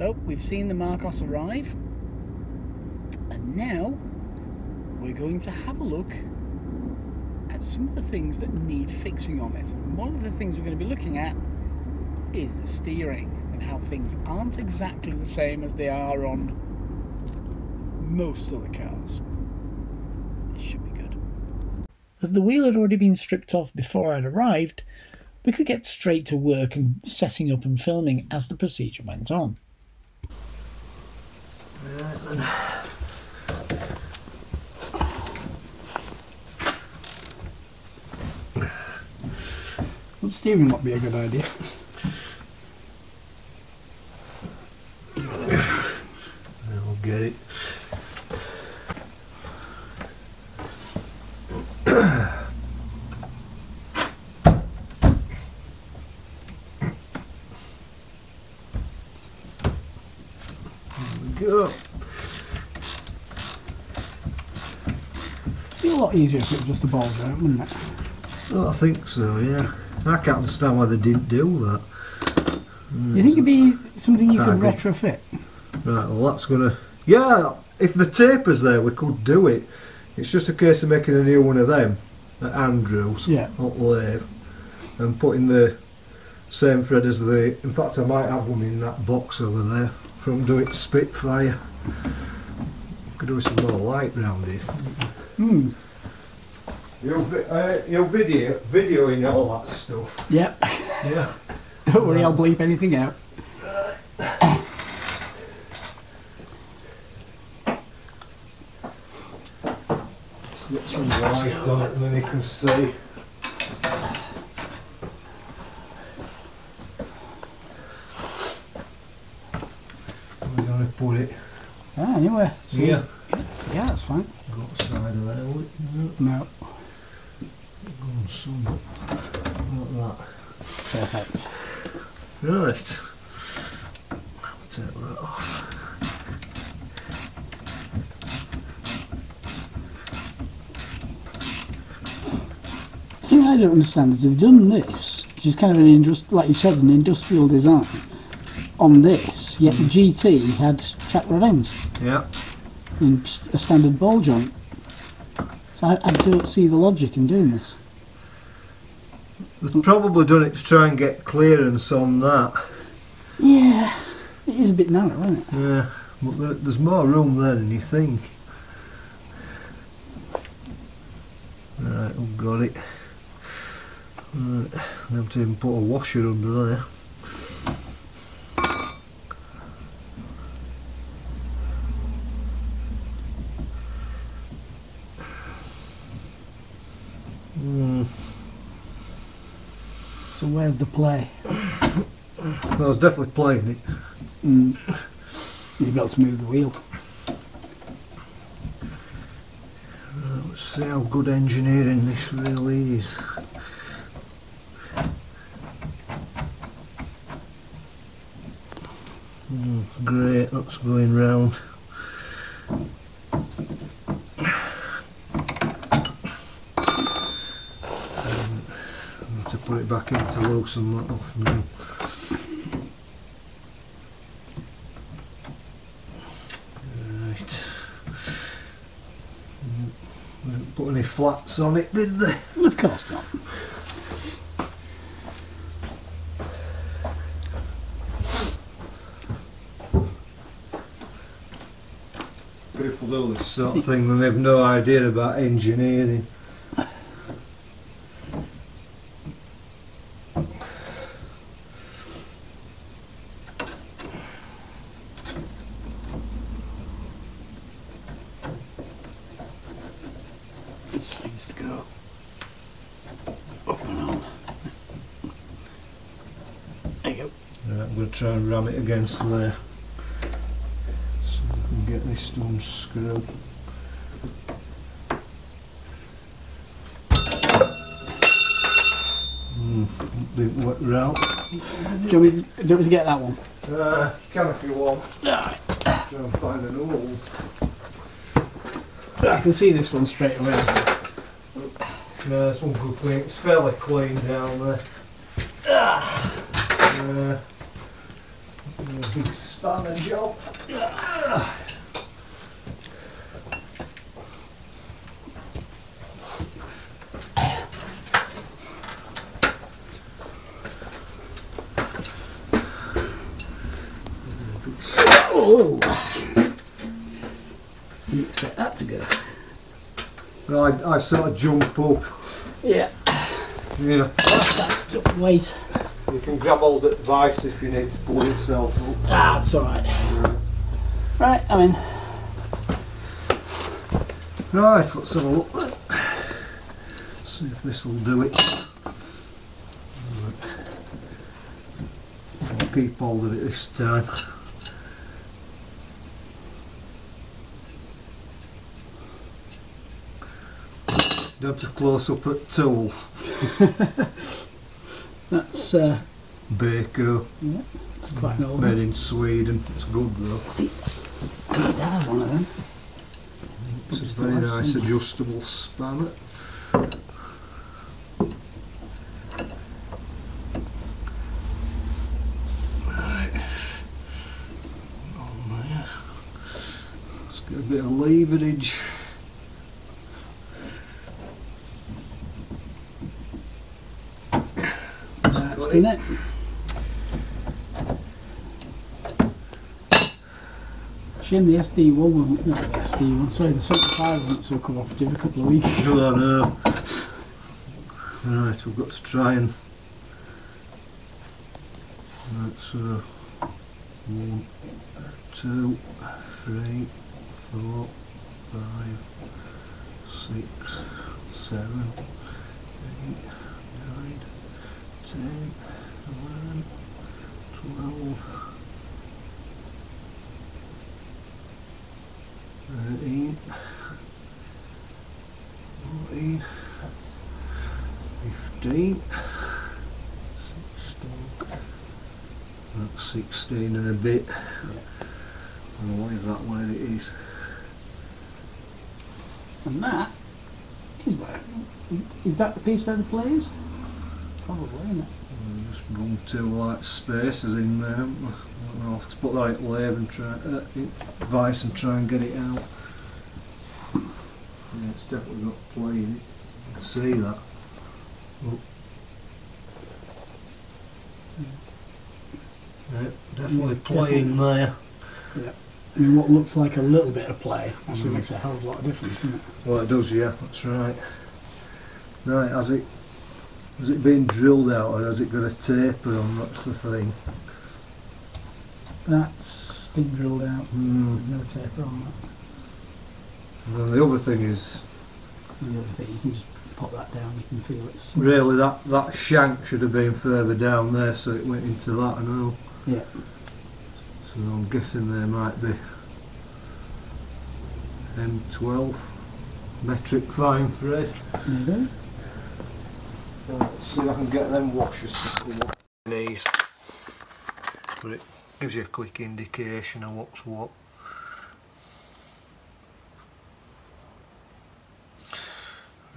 So we've seen the Marcos arrive, and now we're going to have a look at some of the things that need fixing on it. And one of the things we're going to be looking at is the steering and how things aren't exactly the same as they are on most of the cars. This should be good. As the wheel had already been stripped off before I'd arrived, we could get straight to work and setting up and filming as the procedure went on. Right then. Well, steering might be a good idea. I'll get it. Easier if it was just a bulge out, wouldn't it? Oh, I think so, yeah. I can't understand why they didn't do that. You think it'd be something you could retrofit? Right, well that's gonna... Yeah, if the taper's there we could do it. It's just a case of making a new one of them at Andrews, yeah, at Lave, and putting the same thread as the... In fact I might have one in that box over there from Doit's Spitfire. Could do some more light round here. Mm. You're videoing all that stuff. Yep. Yeah. Don't worry, I'll bleep anything out. Just get some light on it and then you can see. We're going to put it. Ah, anywhere. So yeah. Yeah, that's fine. Go outside of that, will it? No. Go on somewhere. Like that. Perfect. Right. I'll take that off. The thing I don't understand is they've done this, which is kind of an industrial, like you said, an industrial design on this, yet the GT had track rod ends. Yeah. In a standard ball joint, so I don't see the logic in doing this. They've probably done it to try and get clearance on that. Yeah, it is a bit narrow, isn't it? Yeah, but there's more room there than you think. Right, I've got it. Right, I have to even put a washer under there. So where's the play? I was definitely playing it. Mm. You've got to move the wheel. Right, let's see how good engineering this really is. Mm, great, that's going round. Put it back in to loosen that off now. Right. They didn't put any flats on it, did they? Of course not. People do this sort of thing when they've no idea about engineering. Try and ram it against there so we can get this to unscrew. Didn't work round. Do we get that one? You can if you want. Right. Try and find an old. I can see this one straight away. No, this one good clean. It's fairly clean down there. a big sponge out. Whoa! You expect that to go? Well, I sort of jump up. Yeah. Yeah. That's that weight. You can grab hold of the vice if you need to pull yourself up. Ah, that's alright. Yeah. Right, I'm in. Right, let's have a look. See if this will do it. Right. I'll keep hold of it this time. Don't have to close up at tool. That's Baker. Yeah, that's quite an old one. Made in Sweden. It's good though. I have one of them. It's a very nice adjustable spanner. Right. On there. Let's get a bit of leverage. In it. Shame the SD-1 wasn't, not the SD-1, sorry, the Spitfire wasn't so cooperative a couple of weeks ago. Oh no. Right, we've got to try and. That's 1, 2, 3, 4, 5, 6, 7, 8. 10, 11, 12, 13, 14, 15, 16, that's 16 and a bit, and I'll leave that where it is. And that is where, is that the piece where the play is? Probably, isn't it? We've just run two light spaces in there. I don't know, I'll have to put that lever and try vice and try and get it out. Yeah, it's definitely got play in it. You can see that. Look. Yeah, definitely play in there. Yeah. I mean, what looks like a little bit of play actually makes a hell of a lot of difference, doesn't it? Well, it does, yeah, that's right. Right, as it. Is it being drilled out or has it got a taper on? That's the thing. That's been drilled out. There's no taper on that. And then the other thing is... The other thing, you can just pop that down, you can feel it's... Really, that shank should have been further down there, so it went into that and all. Yeah. So I'm guessing there might be... M12 metric fine thread. Maybe. Let's see if I can get them washers to come up these, but it gives you a quick indication of what's what.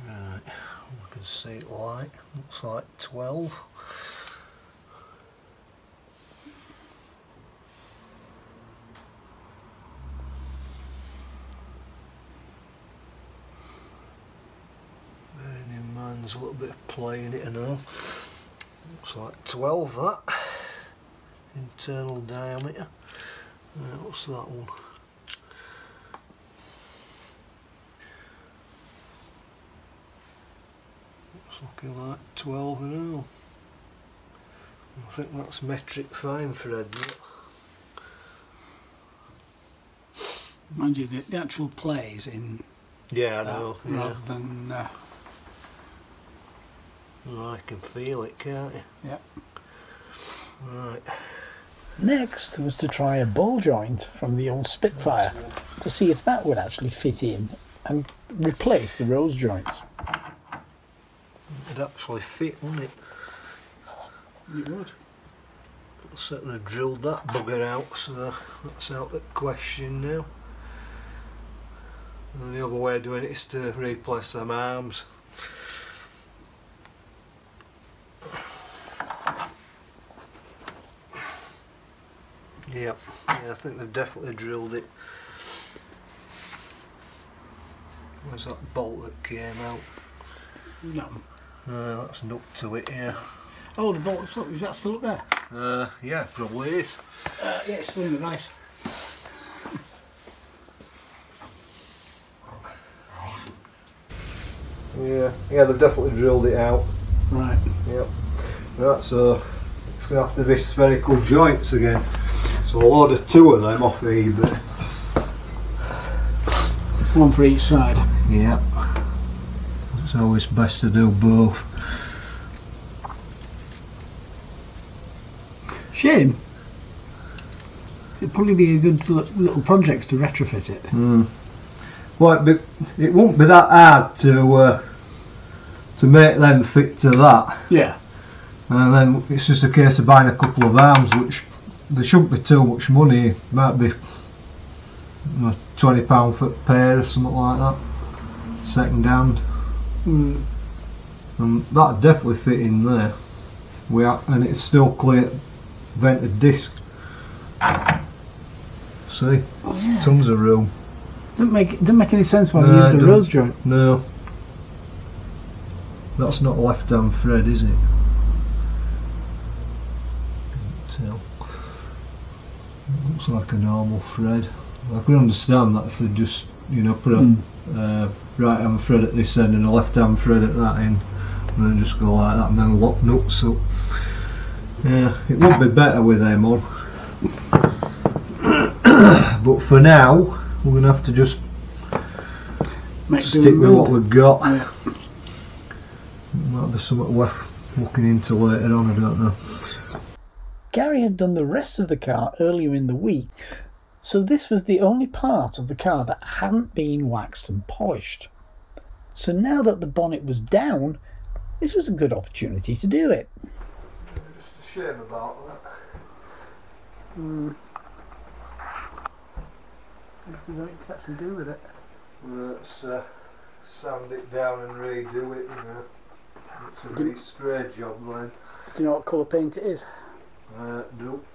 Right, we can see it light, looks like 12. There's a little bit of play in it and all. Looks like 12 that. Internal diameter. What's that one? Looks looking like 12 and all. I think that's metric fine thread. Mind you, the actual play is in. Yeah, I know. Rather than. I can feel it, can't you? Yep. Right. Next was to try a ball joint from the old Spitfire to see if that would actually fit in and replace the rose joints. It would actually fit, wouldn't it? It would. I certainly drilled that bugger out, so that's out of question now. And the other way of doing it is to replace some arms. Yep. Yeah, I think they've definitely drilled it. Where's that bolt that came out? No. No, that's nut to it, yeah. Oh, the bolt, is that still up there? Yeah, probably is. Yeah, it's still in the nice. Yeah, they've definitely drilled it out. Right. Yep. Right, so it's going to have to be spherical joints again. So I'll order 2 of them off eBay. 1 for each side. Yeah. It's always best to do both. Shame. It'd probably be a good little project to retrofit it. Mm. Well, it won't be that hard to make them fit to that. Yeah. And then it's just a case of buying a couple of arms, which there shouldn't be too much money. It might be, you know, £20 for a pair or something like that, second hand. Mm. And that definitely fit in there. And it's still clear vented disc. See, oh, yeah. Tons of room. Didn't make any sense when we used the rose joint. No. That's not left hand thread, is it? Can't tell. It looks like a normal thread. I could understand that if they just, you know, put a right hand thread at this end and a left hand thread at that end, and then just go like that and then lock nuts up. Yeah, it would be better with them on. But for now, we're going to have to just stick with what we've got. Yeah. Might be something worth looking into later on, I don't know. Gary had done the rest of the car earlier in the week, so this was the only part of the car that hadn't been waxed and polished. So now that the bonnet was down, this was a good opportunity to do it. Just a shame about that. Mm. If there's anything to actually do with it. Let's sand it down and redo it, you know. It's a really spray job then. Do you know what colour paint it is? Nope.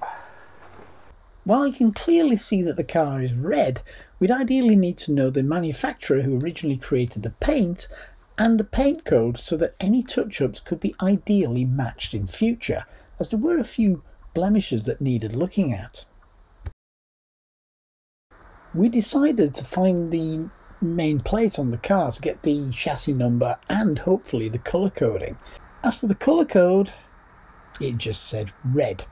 While you can clearly see that the car is red, we'd ideally need to know the manufacturer who originally created the paint and the paint code so that any touch-ups could be ideally matched in future, as there were a few blemishes that needed looking at. We decided to find the main plate on the car to get the chassis number and hopefully the colour coding. As for the colour code, it just said red.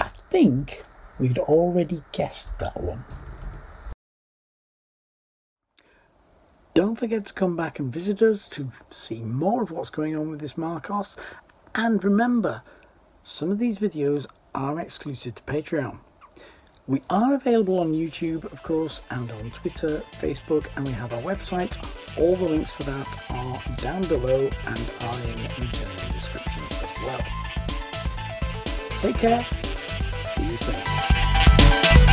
I think we'd already guessed that one. Don't forget to come back and visit us to see more of what's going on with this Marcos, and remember, some of these videos are exclusive to Patreon. We are available on YouTube, of course, and on Twitter, Facebook, and we have our website. All the links for that are down below and are in the description as well. Take care. See you soon.